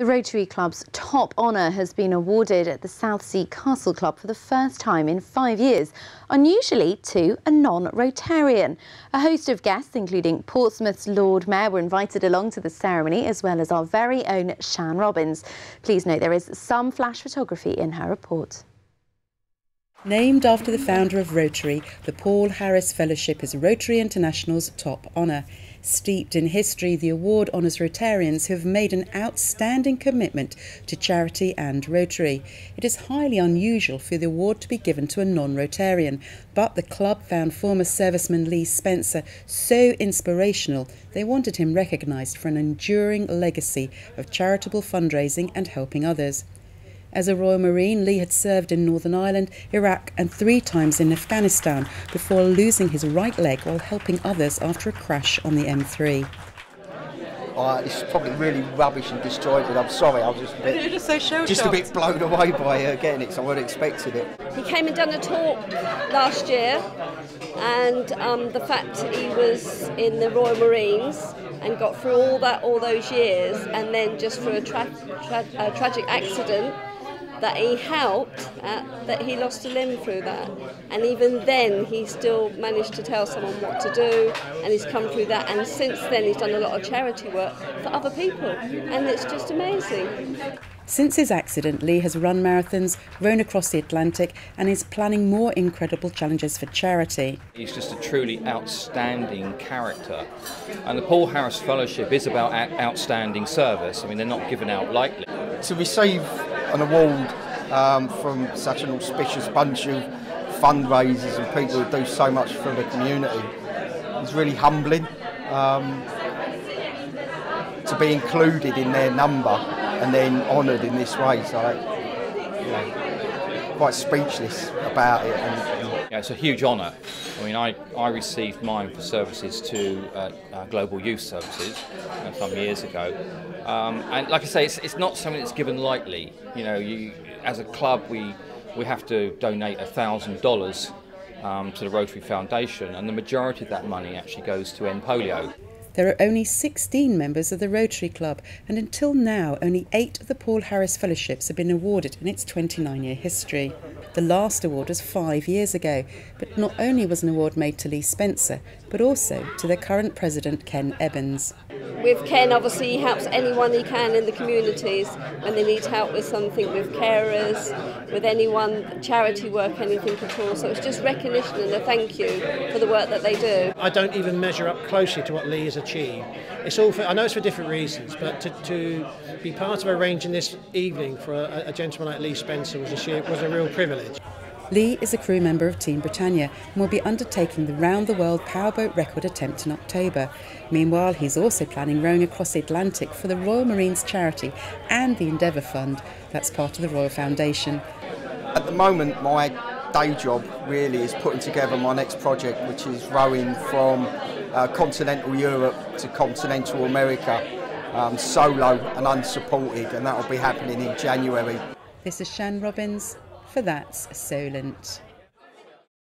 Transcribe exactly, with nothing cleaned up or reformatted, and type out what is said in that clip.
The Rotary Club's top honour has been awarded at the South Sea Castle Club for the first time in five years, unusually to a non-Rotarian. A host of guests, including Portsmouth's Lord Mayor, were invited along to the ceremony, as well as our very own Shan Robbins. Please note there is some flash photography in her report. Named after the founder of Rotary, the Paul Harris Fellowship is Rotary International's top honour. Steeped in history, the award honours Rotarians who have made an outstanding commitment to charity and Rotary. It is highly unusual for the award to be given to a non-Rotarian, but the club found former serviceman Lee Spencer so inspirational they wanted him recognised for an enduring legacy of charitable fundraising and helping others. As a Royal Marine, Lee had served in Northern Ireland, Iraq and three times in Afghanistan before losing his right leg while helping others after a crash on the M three. Uh, it's probably really rubbish and destroyed, but I'm sorry, I was just a bit, You're just so shell-shocked. Just a bit blown away by uh, getting it, so I weren't expecting it. He came and done a talk last year, and um, the fact he was in the Royal Marines and got through all that, all those years, and then just for a, tra tra a tragic accident that he helped at, that he lost a limb through that, and even then he still managed to tell someone what to do, and he's come through that, and since then he's done a lot of charity work for other people, and it's just amazing. Since his accident, Lee has run marathons, rowed across the Atlantic and is planning more incredible challenges for charity. He's just a truly outstanding character, and the Paul Harris Fellowship is about outstanding service. I mean, they're not given out lightly. To receive an award um, from such an auspicious bunch of fundraisers and people who do so much for the community is really humbling. Um, to be included in their number and then honoured in this way, so you know, quite speechless about it. And, and yeah, it's a huge honour. I mean, I, I received mine for services to uh, uh, Global Youth Services uh, some years ago. Um, and like I say, it's, it's not something that's given lightly. You know, you, as a club, we, we have to donate one thousand dollars um, to the Rotary Foundation, and the majority of that money actually goes to end polio. There are only sixteen members of the Rotary Club, and until now only eight of the Paul Harris Fellowships have been awarded in its twenty-nine year history. The last award was five years ago, but not only was an award made to Lee Spencer, but also to their current president, Ken Ebbens. With Ken, obviously, he helps anyone he can in the communities when they need help with something, with carers, with anyone, charity work, anything at all. So it's just recognition and a thank you for the work that they do. I don't even measure up closely to what Lee has achieved. It's all for, I know it's for different reasons, but to, to be part of arranging this evening for a, a gentleman like Lee Spencer was a, sheer, was a real privilege. Lee is a crew member of Team Britannia and will be undertaking the round-the-world powerboat record attempt in October. Meanwhile, he's also planning rowing across the Atlantic for the Royal Marines Charity and the Endeavour Fund. That's part of the Royal Foundation. At the moment, my day job really is putting together my next project, which is rowing from uh, continental Europe to continental America, um, solo and unsupported, and that will be happening in January. This is Shan Robbins. For That's Solent.